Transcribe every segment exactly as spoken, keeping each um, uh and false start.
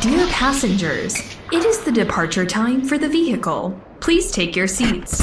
Dear passengers, it is the departure time for the vehicle. Please take your seats.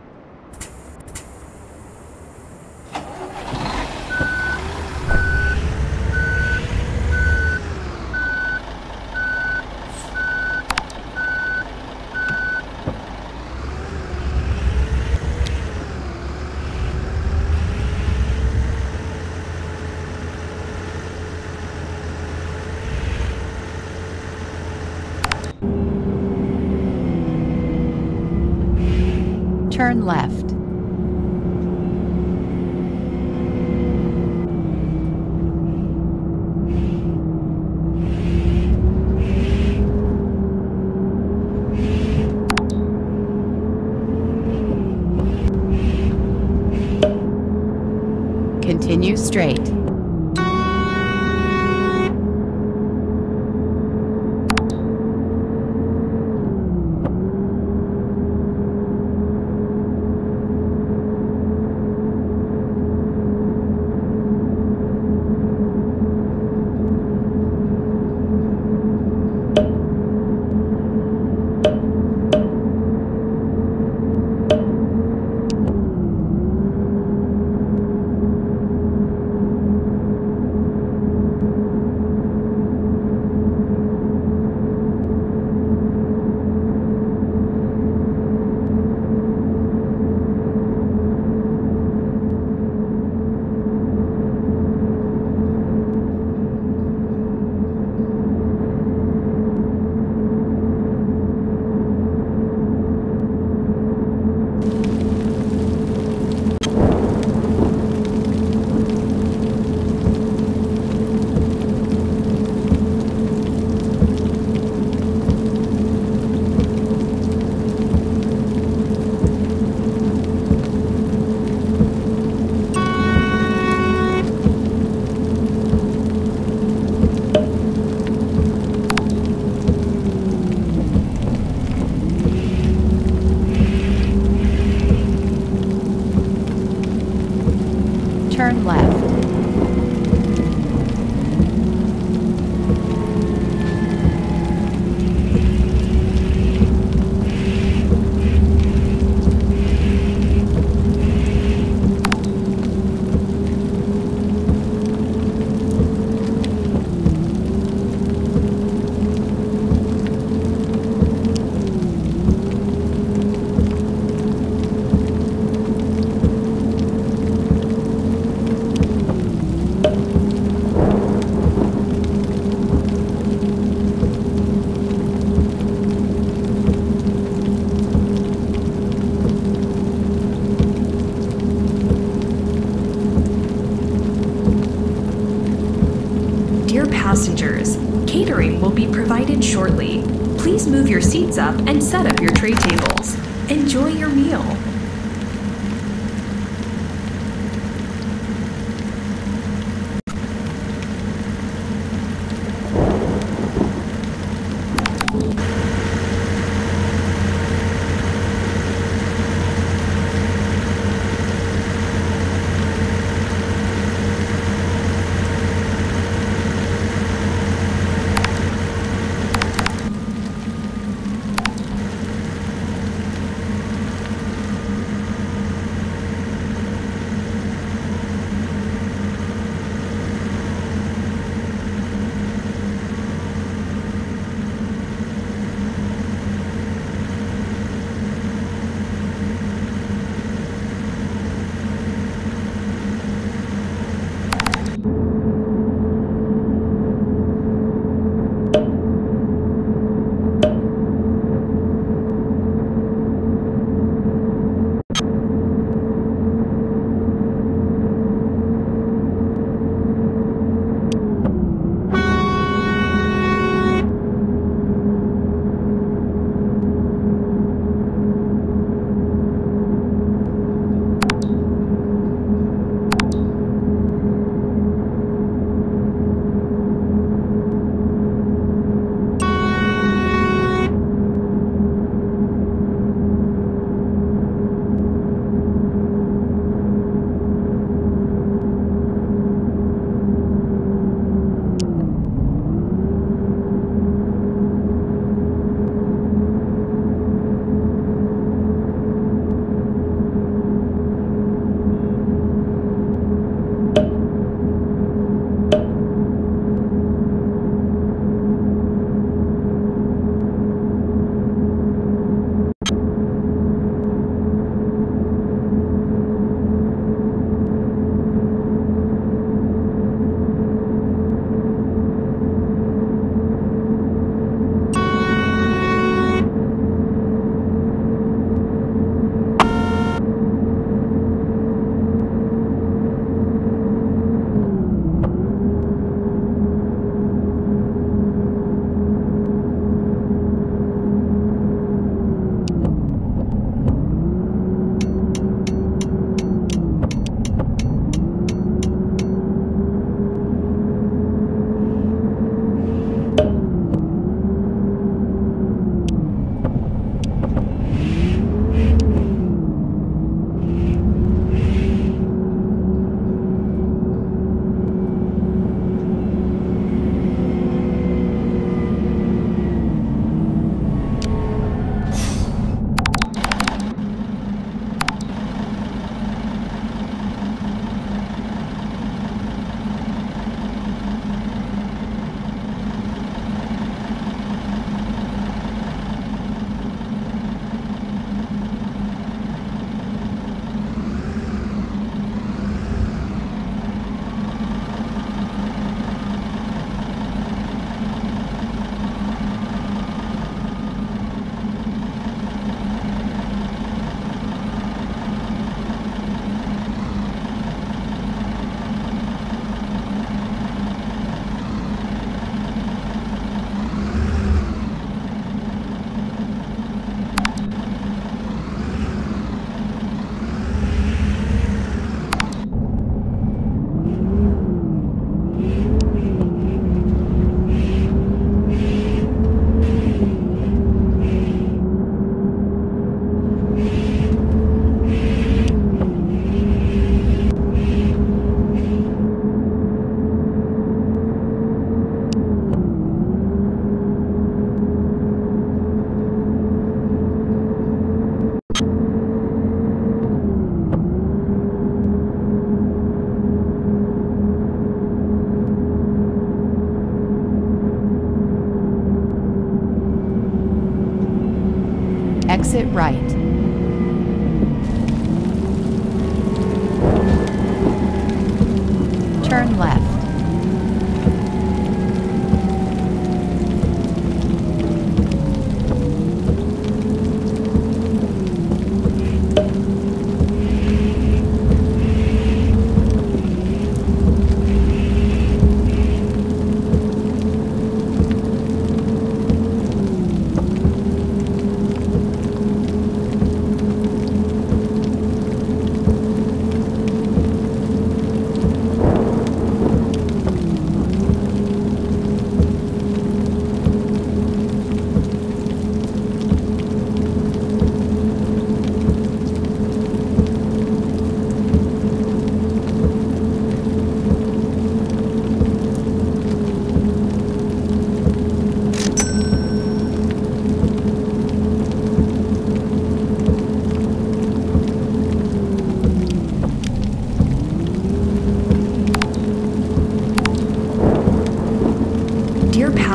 Turn left. Continue straight. catering will be provided shortly. Please move your seats up and set up your tray tables. Enjoy your meal. Exit right. Turn left. Dear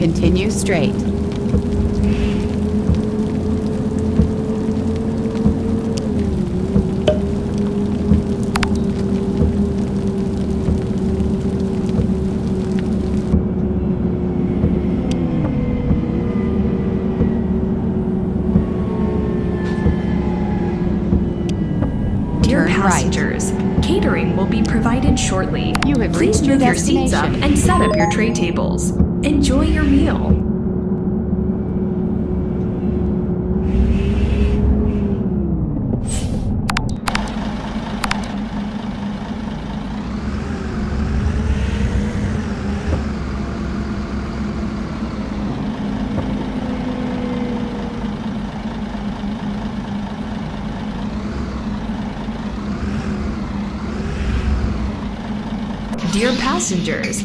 Continue straight. Dear passengers, catering will be provided shortly. You have Please move your seats up and set up your tray tables. Enjoy your meal. Dear passengers,